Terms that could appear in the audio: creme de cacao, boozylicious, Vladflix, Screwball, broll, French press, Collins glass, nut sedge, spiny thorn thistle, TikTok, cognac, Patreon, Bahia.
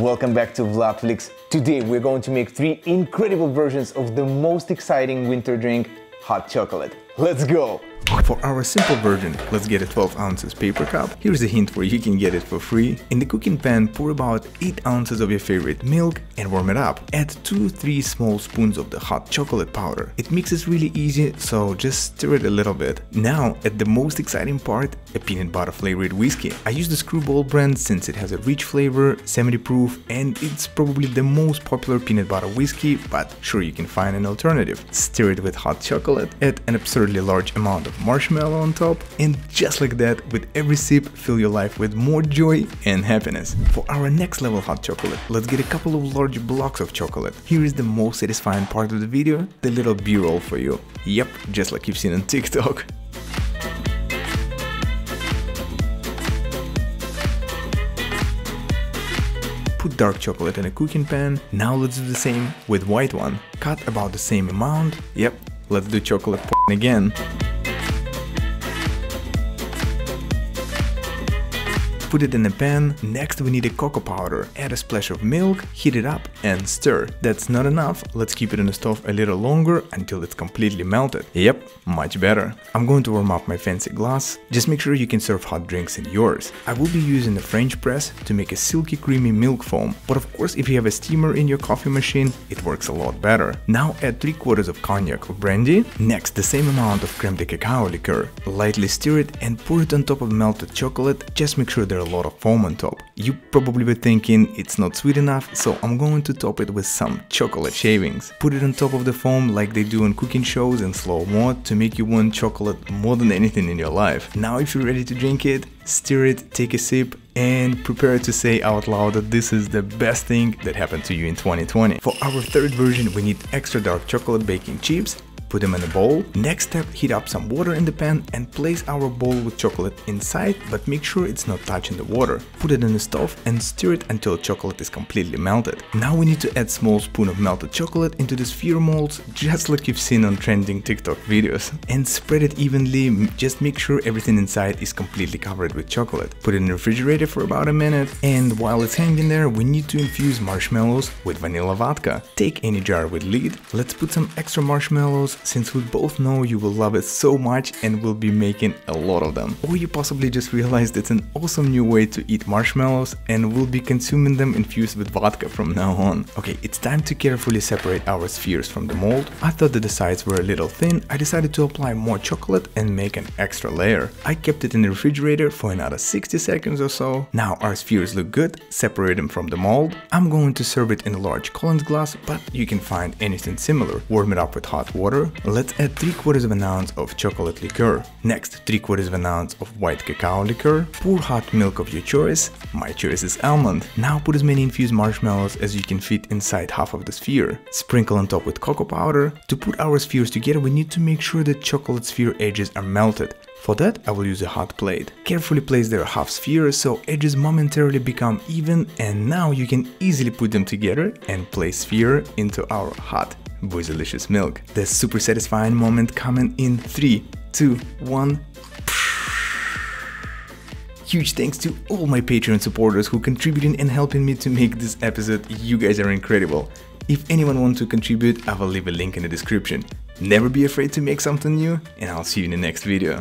welcome back to Vladflix. Today we're going to make three incredible versions of the most exciting winter drink, hot chocolate. Let's go! For our simple version, let's get a 12 ounces paper cup. Here's a hint where you can get it for free. In the cooking pan, pour about 8 ounces of your favorite milk and warm it up. Add 2-3 small spoons of the hot chocolate powder. It mixes really easy, so just stir it a little bit. Now, at the most exciting part, a peanut butter flavored whiskey. I use the Screwball brand since it has a rich flavor, 70 proof, and it's probably the most popular peanut butter whiskey, but sure you can find an alternative. Stir it with hot chocolate, add an absurdly large amount of marshmallow on top, and just like that, with every sip, fill your life with more joy and happiness. For our next level hot chocolate, let's get a couple of large blocks of chocolate. Here is the most satisfying part of the video, the little b-roll for you. Yep, just like you've seen on TikTok. Put dark chocolate in a cooking pan. Now let's do the same with white one. Cut about the same amount. Yep, let's do chocolate again. Put it in a pan. Next we need a cocoa powder. Add a splash of milk, heat it up and stir. That's not enough. Let's keep it in the stove a little longer until it's completely melted. Yep, much better. I'm going to warm up my fancy glass. Just make sure you can serve hot drinks in yours. I will be using the French press to make a silky creamy milk foam. But of course, if you have a steamer in your coffee machine, it works a lot better. Now add 3/4 of cognac or brandy. Next, the same amount of creme de cacao liqueur. Lightly stir it and pour it on top of melted chocolate. Just make sure there a lot of foam on top. You probably were thinking it's not sweet enough, so I'm going to top it with some chocolate shavings. Put it on top of the foam like they do in cooking shows in slow-mo to make you want chocolate more than anything in your life. Now if you're ready to drink it, stir it, take a sip, and prepare to say out loud that this is the best thing that happened to you in 2020. For our third version, we need extra dark chocolate baking chips. Put them in a bowl. Next step, heat up some water in the pan and place our bowl with chocolate inside, but make sure it's not touching the water. Put it in the stove and stir it until chocolate is completely melted. Now we need to add small spoon of melted chocolate into the sphere molds, just like you've seen on trending TikTok videos. And spread it evenly, just make sure everything inside is completely covered with chocolate. Put it in the refrigerator for about a minute, and while it's hanging there, we need to infuse marshmallows with vanilla vodka. Take any jar with lid, let's put some extra marshmallows, since we both know you will love it so much and will be making a lot of them. Or you possibly just realized it's an awesome new way to eat marshmallows and will be consuming them infused with vodka from now on. Okay, it's time to carefully separate our spheres from the mold. I thought that the sides were a little thin, I decided to apply more chocolate and make an extra layer. I kept it in the refrigerator for another 60 seconds or so. Now our spheres look good, separate them from the mold. I'm going to serve it in a large Collins glass, but you can find anything similar. Warm it up with hot water. Let's add 3/4 of an ounce of chocolate liqueur. Next, 3/4 of an ounce of white cacao liqueur. Pour hot milk of your choice. My choice is almond. Now put as many infused marshmallows as you can fit inside half of the sphere. Sprinkle on top with cocoa powder. To put our spheres together, we need to make sure the chocolate sphere edges are melted. For that, I will use a hot plate. Carefully place their half spheres so edges momentarily become even, and now you can easily put them together and place sphere into our hot boozylicious milk. The super satisfying moment coming in 3, 2, 1. Huge thanks to all my Patreon supporters who contributing and helping me to make this episode. You guys are incredible. If anyone wants to contribute, I will leave a link in the description. Never be afraid to make something new, and I'll see you in the next video.